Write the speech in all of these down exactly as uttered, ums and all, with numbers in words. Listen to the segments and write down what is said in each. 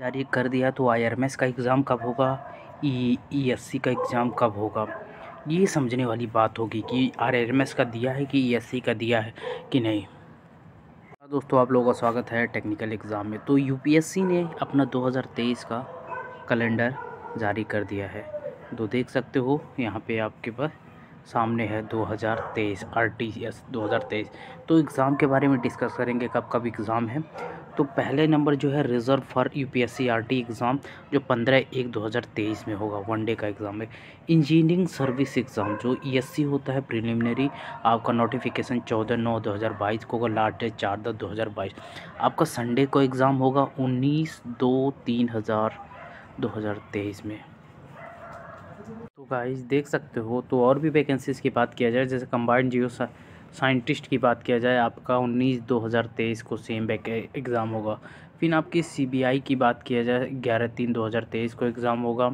जारी कर दिया तो आईआरएमएस का एग्ज़ाम कब होगा, ईएससी का एग्ज़ाम कब होगा, ये समझने वाली बात होगी कि आरआरएमएस का दिया है कि ईएससी का दिया है कि नहीं। दोस्तों आप लोगों का स्वागत है टेक्निकल एग्ज़ाम में। तो यूपीएससी ने अपना दो हज़ार तेईस का कैलेंडर जारी कर दिया है, तो देख सकते हो यहाँ पे आपके पास सामने है दो हज़ार तेईस आरटीएस दो हज़ार तेईस। तो एग्ज़ाम के बारे में डिस्कस करेंगे कब कब एग्ज़ाम है। तो पहले नंबर जो है reserve for UPSC RT exam जो पंद्रह एक दो हज़ार तेईस में होगा, वन डे का एग्ज़ाम है। इंजीनियरिंग सर्विस एग्ज़ाम जो ईएससी होता है प्रीलिमिनरी, आपका नोटिफिकेशन चौदह नौ दो हज़ार बाईस को होगा, लास्ट डेट चार दस दो हज़ार बाईस। आपका संडे को एग्ज़ाम होगा उन्नीस दो तीन हज़ार दो हज़ार तेईस में। तो गाइस देख सकते हो। तो और भी वैकेंसीज़ की बात किया जाए, जैसे कंबाइंड जियो साइंटिस्ट की बात किया जाए, आपका उन्नीस दो हज़ार तेईस को सेम बैक एग्ज़ाम होगा। फिर आपकी सीबीआई की बात किया जाए ग्यारह तीन दो हज़ार तेईस को एग्ज़ाम होगा।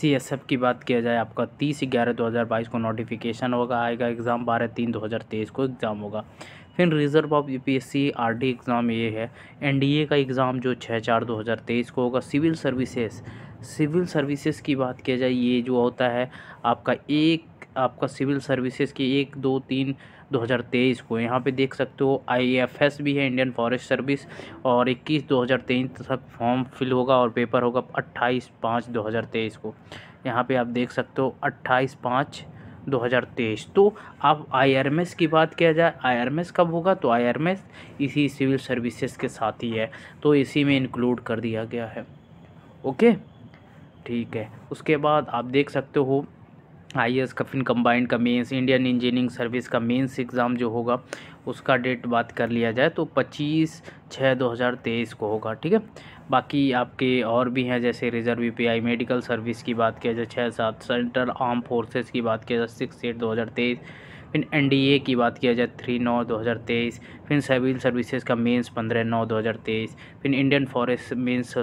सीएसएफ की बात किया जाए आपका तीस ग्यारह दो हज़ार बाईस को नोटिफिकेशन होगा, आएगा एग्ज़ाम बारह तीन दो हज़ार तेईस को एग्ज़ाम होगा। फिर reserve of UPSC RD exam ये है। एनडीए का एग्ज़ाम जो छः चार दो हज़ार तेईस को होगा। सिविल सर्विसेज सिविल सर्विसेज की बात किया जाए, ये जो होता है आपका एक आपका सिविल सर्विसेज की एक दो तीन दो हज़ार तेईस को, यहाँ पे देख सकते हो आईएफएस भी है, इंडियन फॉरेस्ट सर्विस, और इक्कीस दो हज़ार तेईस तक फॉर्म फिल होगा और पेपर होगा अट्ठाईस पाँच दो हज़ार तेईस को। यहाँ पे आप देख सकते हो अट्ठाईस पाँच दो हज़ार तेईस। तो आप आईआरएमएस की बात किया जाए, आईआरएमएस कब होगा, तो आईआरएमएस इसी सिविल सर्विसेज के साथ ही है, तो इसी में इंक्लूड कर दिया गया है। ओके ठीक है। उसके बाद आप देख सकते हो आईएएस का फिन कंबाइंड का मेंस, इंडियन इंजीनियरिंग सर्विस का मेंस एग्ज़ाम जो होगा उसका डेट बात कर लिया जाए तो पच्चीस छः दो हज़ार तेईस को होगा। ठीक है। बाकी आपके और भी हैं, जैसे रिजर्व यूपीआई मेडिकल सर्विस की बात किया जाए छः सात, सेंट्रल आर्म फोर्सेस की बात किया जाए सिक्स एट दो हज़ार तेईस, फिर एनडीए की बात किया जाए तीन नौ दो हज़ार तेईस, फिर सिविल सर्विसेज का मेंस पंद्रह नौ दो हज़ार तेईस, फिर इंडियन फॉरेस्ट मेंस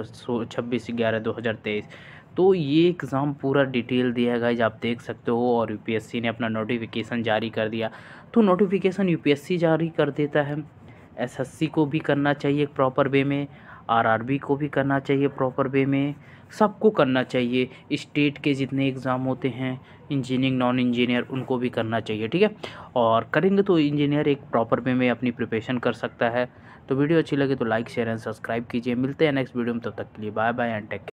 छब्बीस ग्यारह दो हज़ार तेईस। तो ये एग्ज़ाम पूरा डिटेल दिया है गाइज, आप देख सकते हो। और यूपीएससी ने अपना नोटिफिकेशन जारी कर दिया। तो नोटिफिकेशन यूपीएससी जारी कर देता है, एसएससी को भी करना चाहिए प्रॉपर वे में, आरआरबी को भी करना चाहिए प्रॉपर वे में, सबको करना चाहिए। स्टेट के जितने एग्ज़ाम होते हैं इंजीनियरिंग नॉन इंजीनियर उनको भी करना चाहिए। ठीक है। और करेंगे तो इंजीनियर एक प्रॉपर वे में अपनी प्रिपरेशन कर सकता है। तो वीडियो अच्छी लगे तो लाइक शेयर एंड सब्सक्राइब कीजिए। मिलते हैं नेक्स्ट वीडियो में, तब तक के लिए bye bye and take care.